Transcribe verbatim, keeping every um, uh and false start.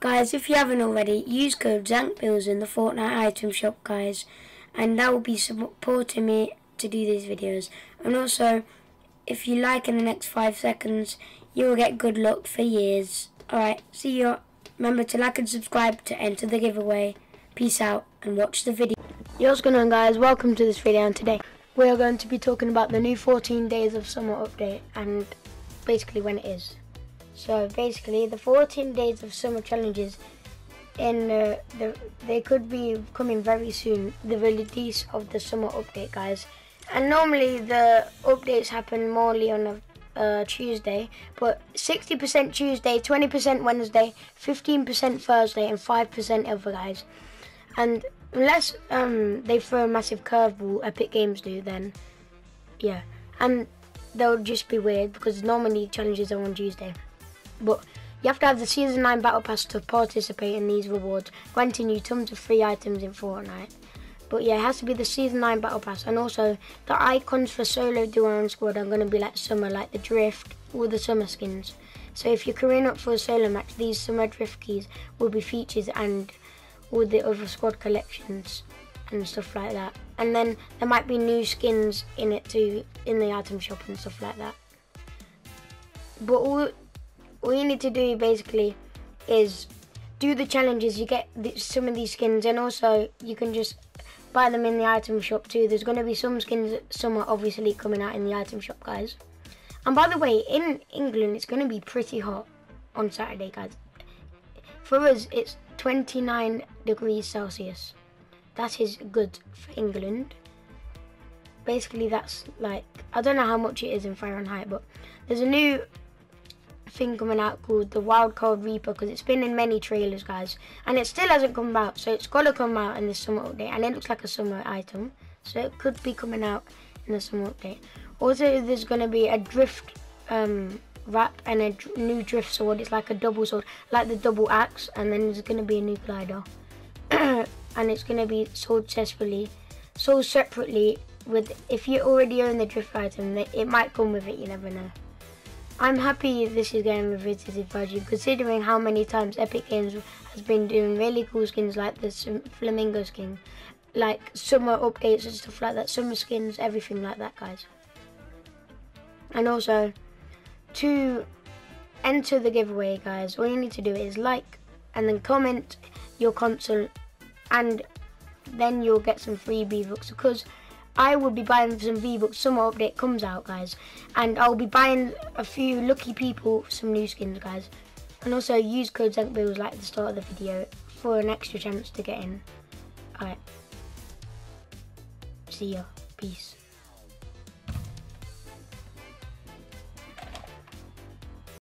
Guys, if you haven't already, use code ZANKBILLS in the Fortnite item shop, guys, and that will be supporting me to do these videos. And also, if you like in the next five seconds, you will get good luck for years. Alright, see you. Remember to like and subscribe to enter the giveaway. Peace out and watch the video. Yo, what's going on, guys? Welcome to this video, and today we are going to be talking about the new fourteen days of summer update and basically when it is. So basically the fourteen days of summer challenges in uh, the, they could be coming very soon, the release of the summer update, guys. And normally the updates happen morely on a uh, Tuesday, but sixty percent Tuesday, twenty percent Wednesday, fifteen percent Thursday and five percent other, guys. And unless um, they throw a massive curveball, Epic Games do, then yeah. And they'll just be weird because normally challenges are on Tuesday. But you have to have the Season nine Battle Pass to participate in these rewards, granting you tons of free items in Fortnite. But yeah, it has to be the Season nine Battle Pass. And also, the icons for solo, duo and squad are going to be like summer, like the drift, all the summer skins. So if you're queuing up for a solo match, these summer drift keys will be featured and all the other squad collections and stuff like that. And then there might be new skins in it too, in the item shop and stuff like that. But all... all you need to do basically is do the challenges. You get the, some of these skins, and also you can just buy them in the item shop too. There's going to be some skins summer obviously coming out in the item shop, guys. And by the way, in England it's going to be pretty hot on Saturday, guys. For us it's twenty-nine degrees Celsius. That is good for England. Basically that's like, I don't know how much it is in Fahrenheit, but there's a new thing coming out called the Wild Cold Reaper, because it's been in many trailers, guys, and it still hasn't come out, so it's gotta come out in the summer update. And it looks like a summer item, so it could be coming out in the summer update. Also, there's gonna be a drift um wrap and a dr new drift sword. It's like a double sword, like the double axe. And then there's gonna be a new glider and it's gonna be sold separately sold separately with, if you already own the drift item, it might come with it, you never know. I'm happy this is getting revisited by you, considering how many times Epic Games has been doing really cool skins like the flamingo skin, like summer updates and stuff like that, summer skins, everything like that, guys. And also, to enter the giveaway, guys, all you need to do is like and then comment your console, and then you'll get some free V-Bucks, because I will be buying some V-Bucks. Summer update comes out, guys, and I'll be buying a few lucky people some new skins, guys. And also use code ZANKBILLS like at the start of the video for an extra chance to get in. Alright, see ya, peace.